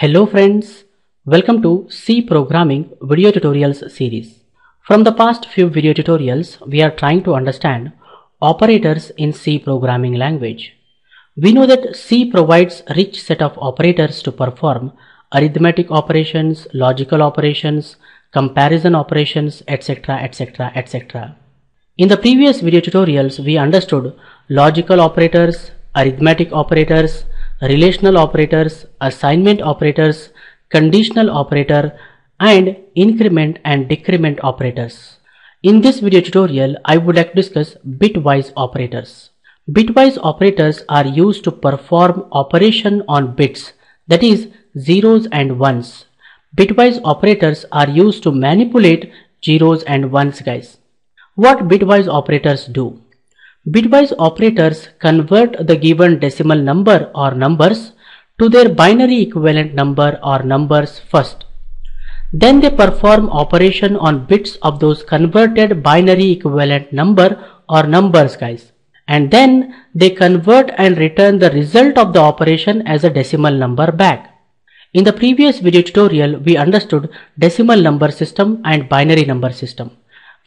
Hello friends, welcome to C Programming video tutorials series. From the past few video tutorials, we are trying to understand operators in C programming language. We know that C provides rich set of operators to perform arithmetic operations, logical operations, comparison operations, etc, etc, etc. In the previous video tutorials, we understood logical operators, arithmetic operators, relational operators, assignment operators, conditional operator, and increment and decrement operators. In this video tutorial, I would like to discuss bitwise operators. Bitwise operators are used to perform operation on bits, that is, zeros and ones. Bitwise operators are used to manipulate zeros and ones, guys. What bitwise operators do? Bitwise operators convert the given decimal number or numbers to their binary equivalent number or numbers first. Then they perform operation on bits of those converted binary equivalent number or numbers, guys. And then they convert and return the result of the operation as a decimal number back. In the previous video tutorial, we understood decimal number system and binary number system.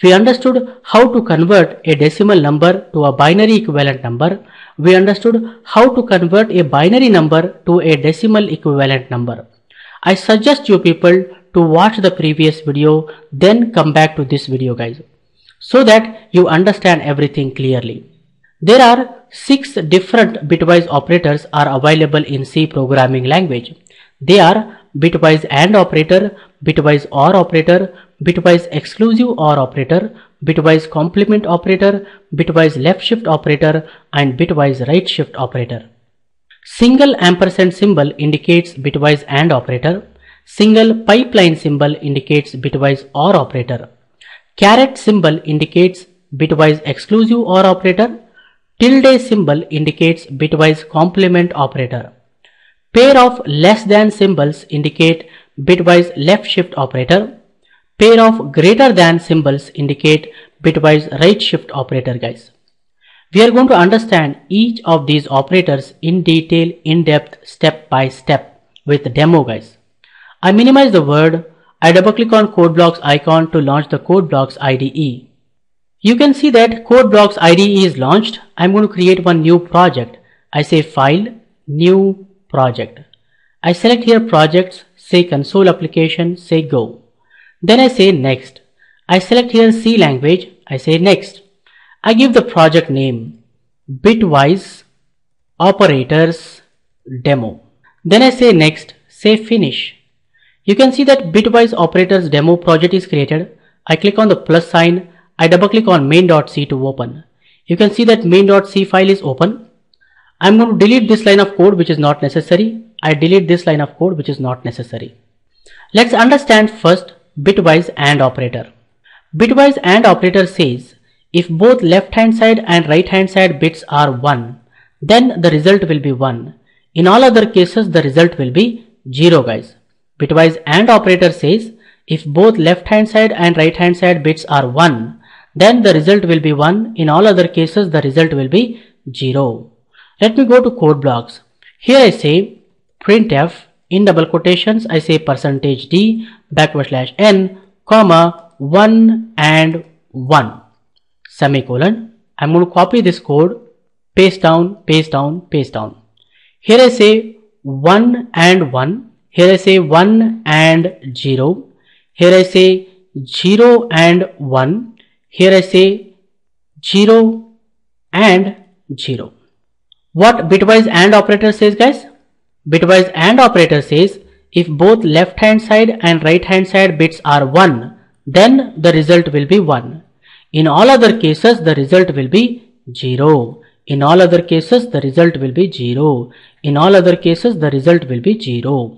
We understood how to convert a decimal number to a binary equivalent number. We understood how to convert a binary number to a decimal equivalent number. I suggest you people to watch the previous video, then come back to this video, guys, so that you understand everything clearly. There are 6 different bitwise operators are available in C programming language. They are bitwise AND operator, bitwise OR operator, bitwise exclusive OR operator, bitwise complement operator, bitwise left shift operator, and bitwise right shift operator. Single ampersand symbol indicates bitwise AND operator. Single pipeline symbol indicates bitwise OR operator. Caret symbol indicates bitwise exclusive OR operator. Tilde symbol indicates bitwise complement operator. Pair of less than symbols indicate bitwise left shift operator. Pair of greater than symbols indicate bitwise right shift operator, guys. We are going to understand each of these operators in detail, in depth, step by step with the demo, guys. I minimize the word. I double click on Code Blocks icon to launch the Code Blocks IDE. You can see that Code Blocks IDE is launched. I'm going to create one new project. I say File, New Project. I select here Projects, say Console Application, say Go. Then I say Next. I select here C language, I say Next. I give the project name, Bitwise Operators Demo. Then I say Next, say Finish. You can see that Bitwise Operators Demo project is created. I click on the plus sign, I double click on main.c to open. You can see that main.c file is open. I'm going to delete this line of code which is not necessary. I delete this line of code which is not necessary. Let's understand first bitwise AND operator. Bitwise AND operator says if both left hand side and right hand side bits are 1, then the result will be 1. In all other cases, the result will be 0, guys. Bitwise AND operator says if both left hand side and right hand side bits are 1, then the result will be 1. In all other cases, the result will be 0. Let me go to code blocks. Here I say printf, in double quotations I say %d \n, comma 1 and 1 semicolon. I'm going to copy this code, paste down, paste down, paste down. Here I say 1 and 1. Here I say 1 and 0. Here I say 0 and 1. Here I say 0 and 0. What bitwise AND operator says, guys? Bitwise AND operator says if both left hand side and right hand side bits are 1, then the result will be 1. In all other cases, the result will be 0. In all other cases, the result will be 0. In all other cases, the result will be 0.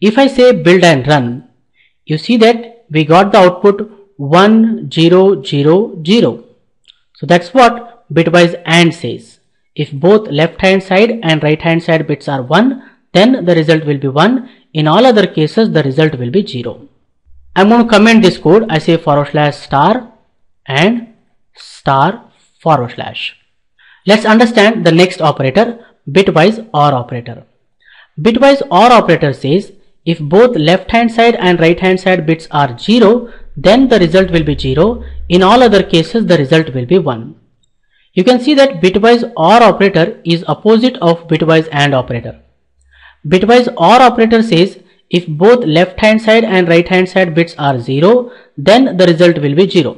If I say build and run, you see that we got the output 1, 0, 0, 0. So that's what bitwise AND says. If both left hand side and right hand side bits are 1, then the result will be 1. In all other cases, the result will be 0. I'm going to comment this code. I say /* and */. Let's understand the next operator, bitwise OR operator. Bitwise OR operator says If both left hand side and right hand side bits are 0, then the result will be 0. In all other cases, the result will be 1. You can see that bitwise OR operator is opposite of bitwise AND operator. Bitwise OR operator says if both left hand side and right hand side bits are 0, then the result will be 0.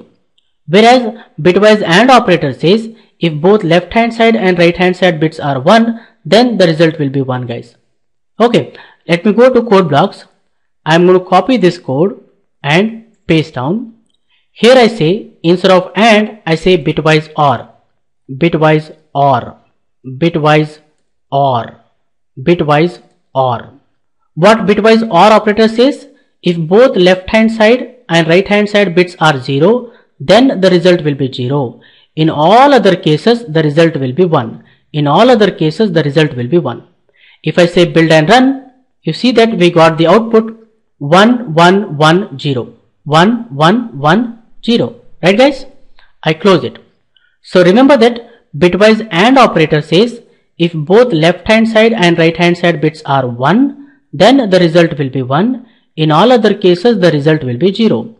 Whereas bitwise AND operator says if both left hand side and right hand side bits are 1, then the result will be 1, guys. Okay, let me go to code blocks. I am going to copy this code and paste down. Here I say, instead of AND, I say bitwise OR, bitwise OR, bitwise OR, bitwise OR. What bitwise OR operator says? If both left hand side and right hand side bits are 0, then the result will be 0. In all other cases, the result will be 1. In all other cases, the result will be 1. If I say build and run, you see that we got the output 1110. 1110, right guys? I close it. So remember that bitwise AND operator says if both left hand side and right hand side bits are 1, then the result will be 1. In all other cases, the result will be 0.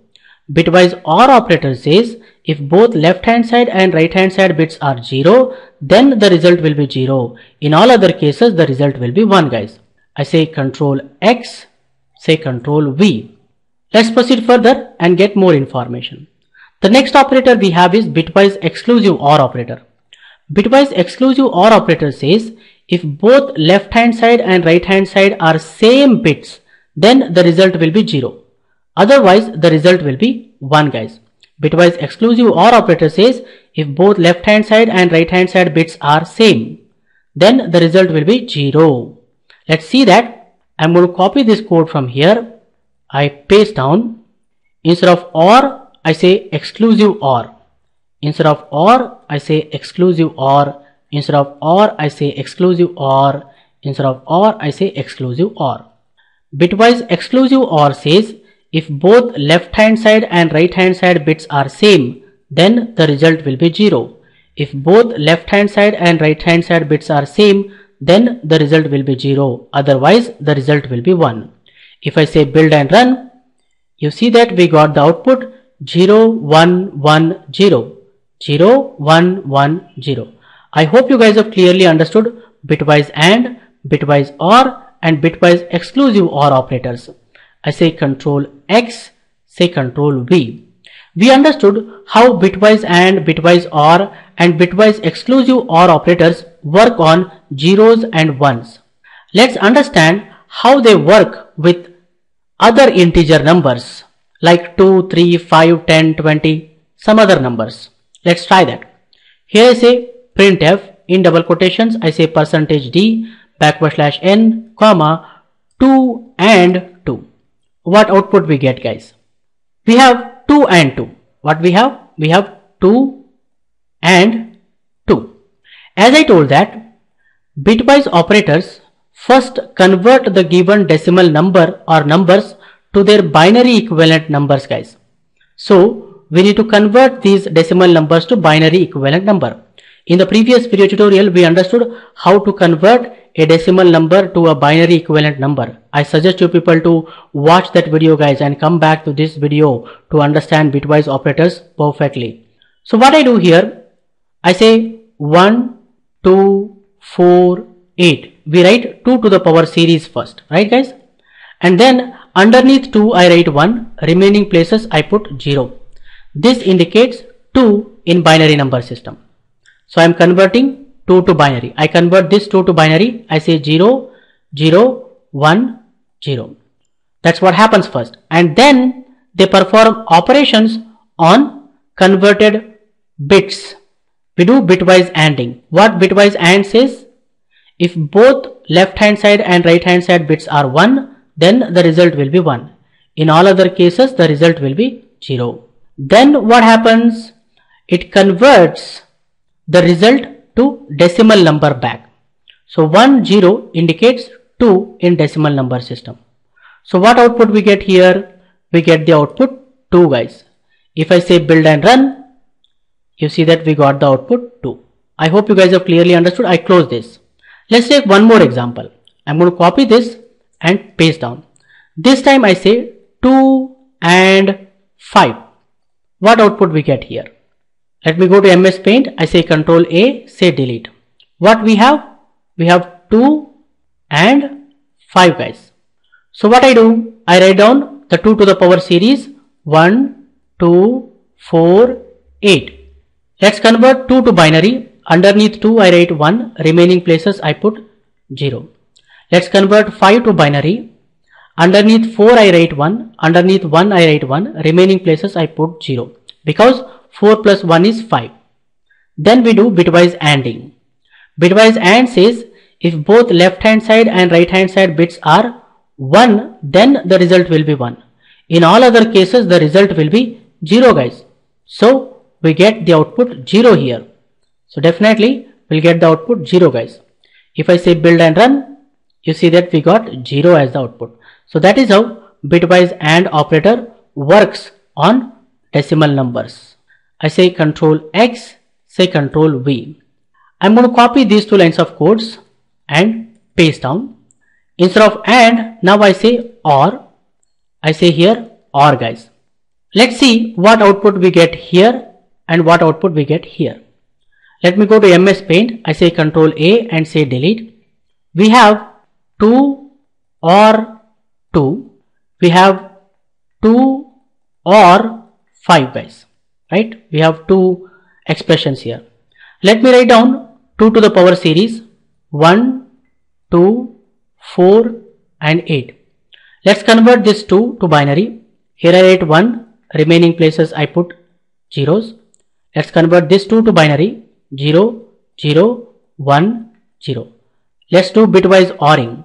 Bitwise OR operator says if both left hand side and right hand side bits are 0, then the result will be 0. In all other cases, the result will be 1, guys. I say Control X, say Control V. Let's proceed further and get more information. The next operator we have is bitwise exclusive OR operator. Bitwise exclusive OR operator says if both left hand side and right hand side are same bits, then the result will be 0. Otherwise, the result will be 1, guys. Bitwise exclusive OR operator says if both left hand side and right hand side bits are same, then the result will be 0. Let's see that. I'm going to copy this code from here. I paste down. Instead of OR, I say exclusive OR. Instead of OR, I say exclusive OR. Instead of OR, I say exclusive OR. Instead of OR, I say exclusive OR. Bitwise exclusive OR says if both left hand side and right hand side bits are same, then the result will be 0. If both left hand side and right hand side bits are same, then the result will be 0. Otherwise, the result will be 1. If I say build and run, you see that we got the output 0110, 0110. I hope you guys have clearly understood bitwise AND, bitwise OR and bitwise exclusive OR operators. I say Control X, say Control V. We understood how bitwise AND, bitwise OR and bitwise exclusive OR operators work on zeros and ones. Let's understand how they work with other integer numbers like 2, 3, 5, 10, 20, some other numbers. Let's try that. Here I say printf, in double quotations I say %d \n, comma 2 and 2. What output we get, guys? We have 2 and 2. What we have? We have 2 and 2. As I told that, bitwise operators first convert the given decimal number or numbers to their binary equivalent numbers, guys. So we need to convert these decimal numbers to binary equivalent number. In the previous video tutorial, we understood how to convert a decimal number to a binary equivalent number. I suggest you people to watch that video, guys, and come back to this video to understand bitwise operators perfectly. So what I do here, I say 1, 2, 4, 8. We write 2 to the power series first, right guys? And then underneath 2 I write 1, remaining places I put 0. This indicates 2 in binary number system. So I am converting 2 to binary. I convert this 2 to binary. I say 0, 0, 1, 0. That's what happens first. And then they perform operations on converted bits. We do bitwise ANDing. What bitwise AND says? If both left hand side and right hand side bits are 1, then the result will be 1. In all other cases, the result will be 0. Then what happens? It converts the result to decimal number back. So 10 indicates 2 in decimal number system. So what output we get here? We get the output 2, guys. If I say build and run, you see that we got the output 2. I hope you guys have clearly understood. I close this. Let's take one more example. I'm going to copy this and paste down. This time I say 2 and 5. What output we get here? Let me go to MS Paint. I say Control A, say delete. What we have? We have 2 and 5 guys. So what I do? I write down the 2 to the power series 1, 2, 4, 8. Let's convert 2 to binary. Underneath 2 I write 1, remaining places I put 0. Let's convert 5 to binary. Underneath 4 I write 1, underneath 1 I write 1, remaining places I put 0, because 4 plus 1 is 5. Then we do bitwise ANDing. Bitwise AND says if both left hand side and right hand side bits are 1, then the result will be 1. In all other cases the result will be 0 guys. So we get the output 0 here. So definitely we'll get the output 0 guys. If I say build and run, you see that we got 0 as the output. So that is how bitwise AND operator works on decimal numbers. I say Control X, say Control V. I'm going to copy these two lines of codes and paste down. Instead of AND, now I say OR. I say here OR guys. Let's see what output we get here and what output we get here. Let me go to MS Paint. I say Control A and say delete. We have 2 OR 2, we have 2 or 5 guys, right? We have two expressions here. Let me write down 2 to the power series 1, 2, 4 and 8. Let's convert this 2 to binary. Here I write 1, remaining places I put zeros. Let's convert this 2 to binary 0, 0, 1, 0. Let's do bitwise ORing.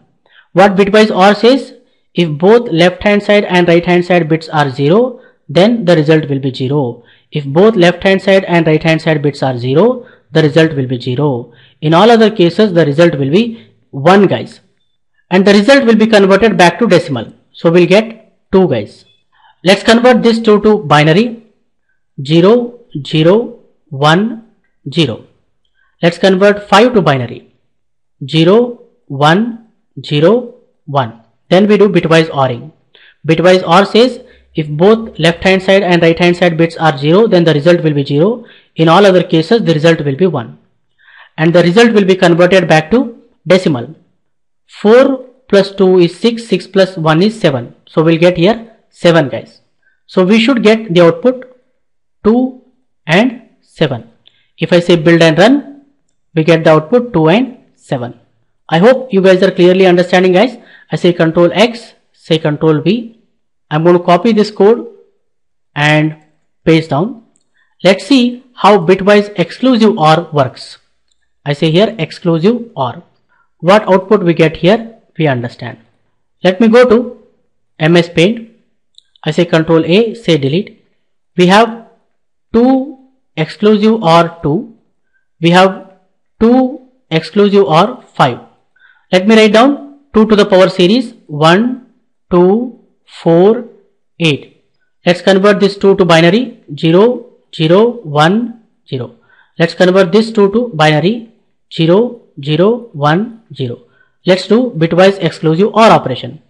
What bitwise OR says? If both left hand side and right hand side bits are 0, then the result will be 0. If both left hand side and right hand side bits are 0, the result will be 0. In all other cases, the result will be 1 guys. And the result will be converted back to decimal. So we'll get 2 guys. Let's convert this 2 to binary 0, 0, 1, 0. Let's convert 5 to binary 0, 1, 0, 1. Then we do bitwise ORing. Bitwise OR says if both left hand side and right hand side bits are 0, then the result will be 0. In all other cases, the result will be 1. And the result will be converted back to decimal. 4 plus 2 is 6, 6 plus 1 is 7. So we'll get here 7 guys. So we should get the output 2 and 7. If I say build and run, we get the output 2 and 7. I hope you guys are clearly understanding guys. I say Control X, say Control V. I'm going to copy this code and paste down. Let's see how bitwise exclusive OR works. I say here exclusive OR. What output we get here, we understand. Let me go to MS Paint. I say Control A, say delete. We have 2 exclusive OR 2. We have 2 exclusive OR 5. Let me write down 2 to the power series 1, 2, 4, 8. Let's convert this 2 to binary 0, 0, 1, 0. Let's convert this 2 to binary 0, 0, 1, 0. Let's do bitwise exclusive OR operation.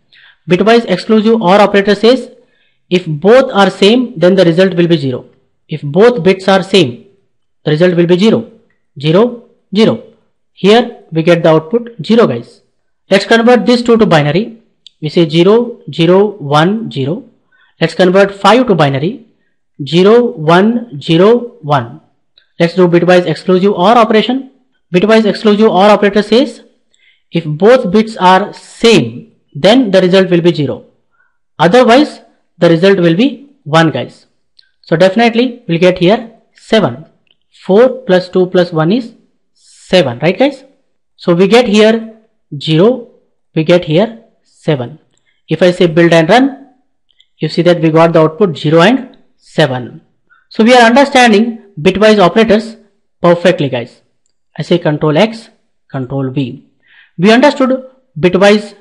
Bitwise exclusive OR operator says if both are same, then the result will be 0. If both bits are same, the result will be 0, 0, 0. Here we get the output 0 guys. Let's convert this 2 to binary. We say 0, 0, 1, 0. Let's convert 5 to binary 0, 1, 0, 1. Let's do bitwise exclusive OR operation. Bitwise exclusive OR operator says if both bits are same, then the result will be 0. Otherwise, the result will be 1 guys. So definitely we'll get here 7. 4 plus 2 plus 1 is 7, right guys? So we get here 0, we get here 7. If I say build and run, you see that we got the output 0 and 7. So we are understanding bitwise operators perfectly guys. I say Control X, Control V. We understood bitwise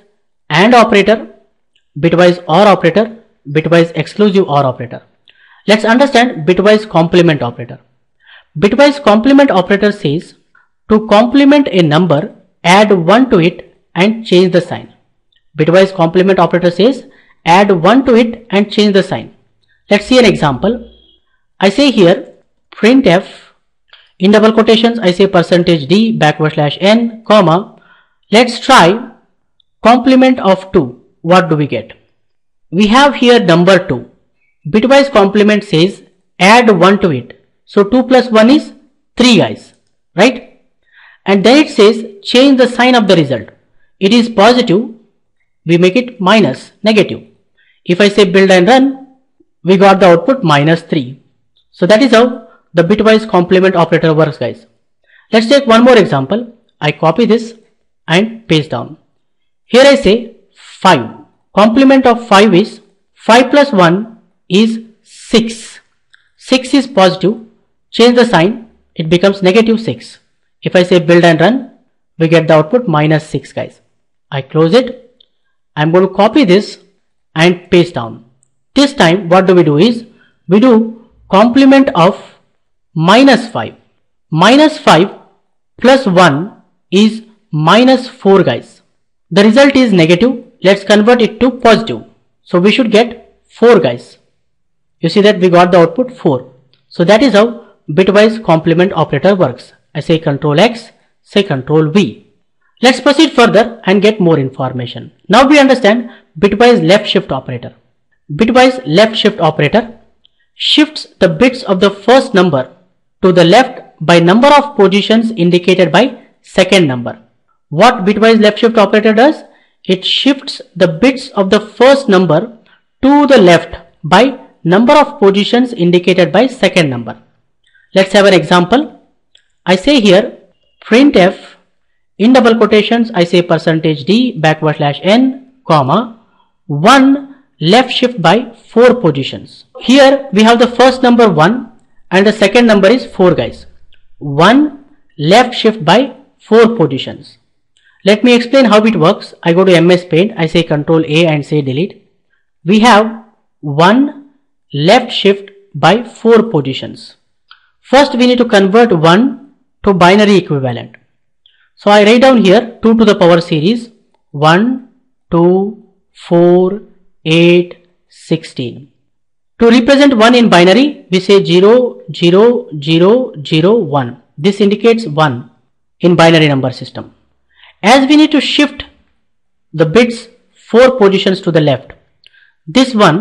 AND operator, bitwise OR operator, bitwise exclusive OR operator. Let's understand bitwise complement operator. Bitwise complement operator says to complement a number, add 1 to it and change the sign. Bitwise complement operator says add 1 to it and change the sign. Let's see an example. I say here printf, in double quotations I say %d \n, comma, let's try complement of 2. What do we get? We have here number 2. Bitwise complement says add 1 to it. So 2 plus 1 is 3, guys, right? And then it says change the sign of the result. It is positive, we make it minus, negative. If I say build and run, we got the output -3. So that is how the bitwise complement operator works, guys. Let's take one more example. I copy this and paste down. Here I say 5. Complement of 5 is 5 plus 1 is 6. 6 is positive. Change the sign. It becomes -6. If I say build and run, we get the output -6, guys. I close it. I'm going to copy this and paste down. This time what do we do is we do complement of -5. -5 plus 1 is -4, guys. The result is negative. Let's convert it to positive. So we should get 4, guys. You see that we got the output 4. So that is how bitwise complement operator works. I say Control X, say Control V. Let's proceed further and get more information. Now we understand bitwise left shift operator. Bitwise left shift operator shifts the bits of the first number to the left by number of positions indicated by second number. What bitwise left shift operator does? It shifts the bits of the first number to the left by number of positions indicated by second number. Let's have an example. I say here printf, in double quotations I say %d \n, comma, 1 left shift by 4 positions. Here we have the first number 1 and the second number is 4, guys. 1 left shift by 4 positions. Let me explain how it works. I go to MS Paint, I say Control A and say delete. We have 1 left shift by 4 positions. First we need to convert 1 to binary equivalent. So I write down here 2 to the power series, 1, 2, 4, 8, 16. To represent 1 in binary, we say 0, 0, 0, 0, 1. This indicates 1 in binary number system. As we need to shift the bits 4 positions to the left, this one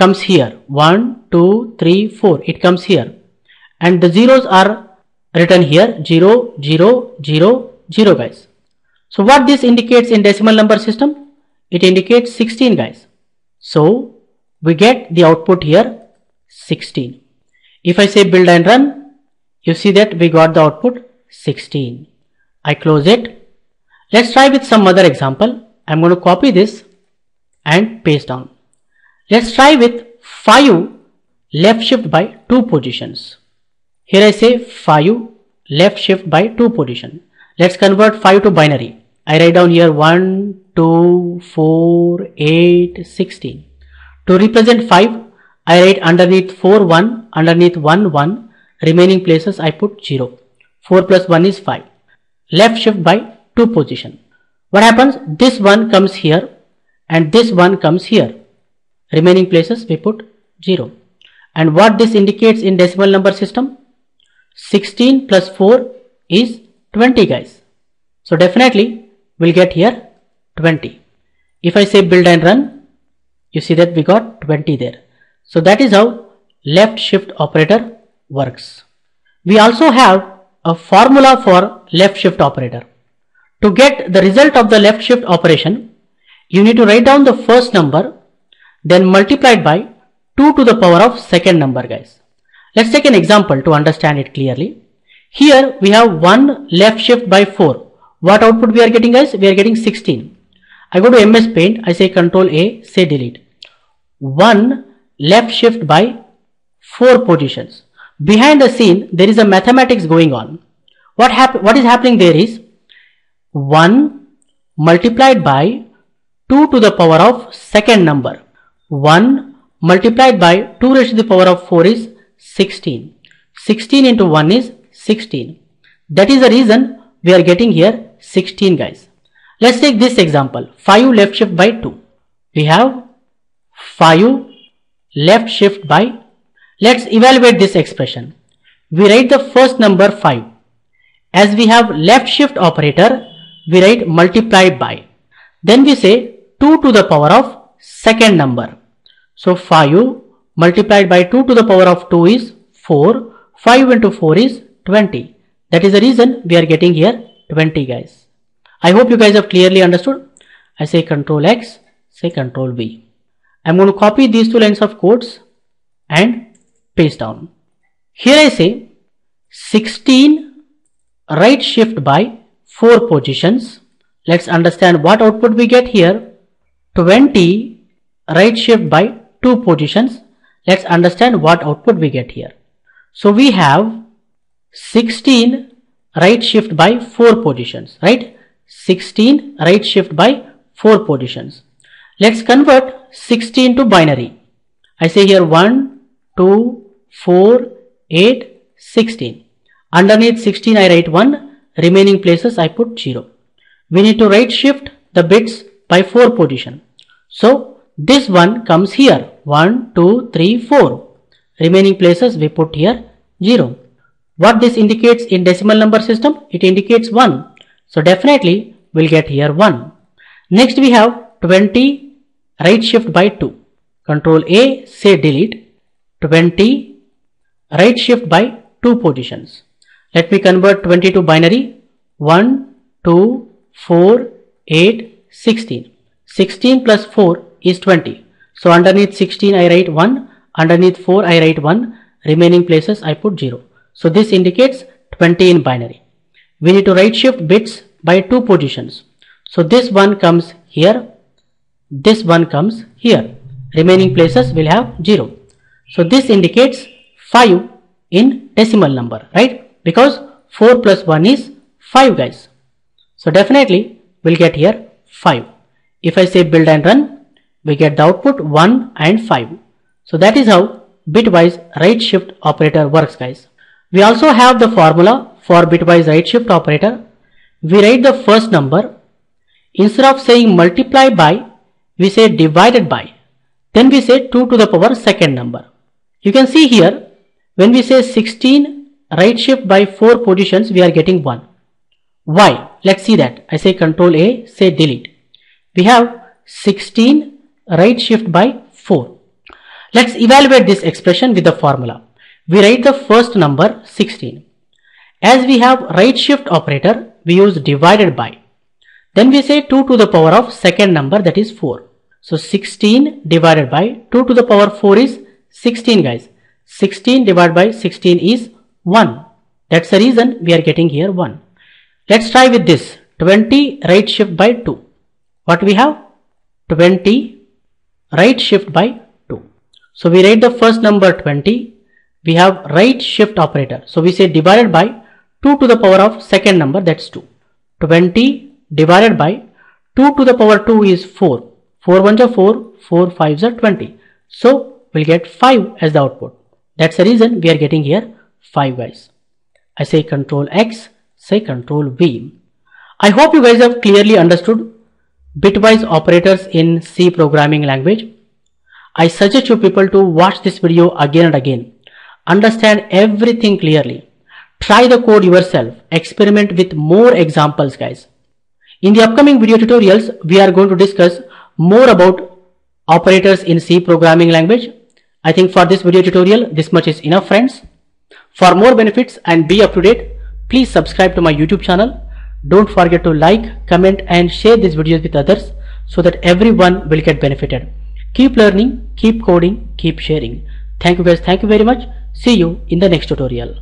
comes here, 1, 2, 3, 4, it comes here, and the zeros are written here, 0, 0, 0, 0, guys. So what this indicates in decimal number system? It indicates 16, guys. So we get the output here, 16. If I say build and run, you see that we got the output 16. I close it. Let's try with some other example. I'm going to copy this and paste down. Let's try with 5 left shift by 2 positions. Here I say 5 left shift by 2 position. Let's convert 5 to binary. I write down here 1, 2, 4, 8, 16. To represent 5, I write underneath 4, 1, underneath 1, 1. Remaining places I put 0. 4 plus 1 is 5. Left shift by 2 position. What happens? This one comes here and this one comes here. Remaining places we put 0. And what this indicates in decimal number system? 16 plus 4 is 20, guys. So definitely we'll get here 20. If I say build and run, you see that we got 20 there. So that is how left shift operator works. We also have a formula for left shift operator. To get the result of the left shift operation, you need to write down the first number, then multiplied by 2 to the power of second number, guys. Let's take an example to understand it clearly. Here we have 1 left shift by 4. What output we are getting, guys? We are getting 16. I go to MS Paint, I say Control A, say delete. 1 left shift by 4 positions. Behind the scene, there is a mathematics going on. What is happening there is 1 multiplied by 2 to the power of second number. 1 multiplied by 2 raised to the power of 4 is 16. 16 into 1 is 16. That is the reason we are getting here 16, guys. Let's take this example, 5 left shift by 2. We have 5 left shift by. Let's evaluate this expression. We write the first number 5. As we have left shift operator, we write multiply by. Then we say 2 to the power of second number. So 5 multiplied by 2 to the power of 2 is 4. 5 into 4 is 20. That is the reason we are getting here 20, guys. I hope you guys have clearly understood. I say Control X, say Control V. I'm going to copy these two lines of codes and paste down. Here I say 16 right shift by 4 positions. Let's understand what output we get here. 20 right shift by 2 positions. Let's understand what output we get here. So we have 16 right shift by 4 positions, right? 16 right shift by 4 positions. Let's convert 16 to binary. I say here 1, 2, 4, 8, 16. Underneath 16 I write 1, remaining places I put 0. We need to right shift the bits by 4 position. So this one comes here 1, 2, 3, 4. Remaining places we put here 0. What this indicates in decimal number system? It indicates 1. So definitely we'll get here 1. Next we have 20. Right shift by 2. Control A, say delete. 20 right shift by 2 positions. Let me convert 20 to binary. 1, 2, 4, 8, 16. 16 plus 4 is 20. So underneath 16 I write 1. Underneath 4 I write 1. Remaining places I put 0. So this indicates 20 in binary. We need to right shift bits by 2 positions. So this one comes here. This one comes here. Remaining places will have 0. So this indicates 5 in decimal number, right? Because 4 plus 1 is 5, guys. So definitely we'll get here 5. If I say build and run, we get the output 1 and 5. So that is how bitwise right shift operator works, guys. We also have the formula for bitwise right shift operator. We write the first number. Instead of saying multiply by, we say divided by, then we say 2 to the power second number. You can see here, when we say 16 right shift by 4 positions, we are getting 1. Why? Let's see that. I say Control A, say delete. We have 16 right shift by 4. Let's evaluate this expression with the formula. We write the first number 16. As we have right shift operator, we use divided by. Then we say 2 to the power of second number, that is 4. So 16 divided by 2 to the power 4 is 16, guys. 16 divided by 16 is 1. That's the reason we are getting here 1. Let's try with this. 20 right shift by 2. What we have? 20 right shift by 2. So we write the first number 20. We have right shift operator. So we say divided by 2 to the power of second number, that's 2. 20 divided by 2 to the power 2 is 4. 4 1s are 4, 4 5s are 20. So we'll get 5 as the output. That's the reason we are getting here 5, guys. I say Control X, say Control V. I hope you guys have clearly understood bitwise operators in C programming language. I suggest you people to watch this video again and again. Understand everything clearly. Try the code yourself. Experiment with more examples, guys. In the upcoming video tutorials, we are going to discuss more about operators in C programming language. I think for this video tutorial, this much is enough, friends. For more benefits and be up to date, please subscribe to my YouTube channel. Don't forget to like, comment and share these videos with others so that everyone will get benefited. Keep learning, keep coding, keep sharing. Thank you guys. Thank you very much. See you in the next tutorial.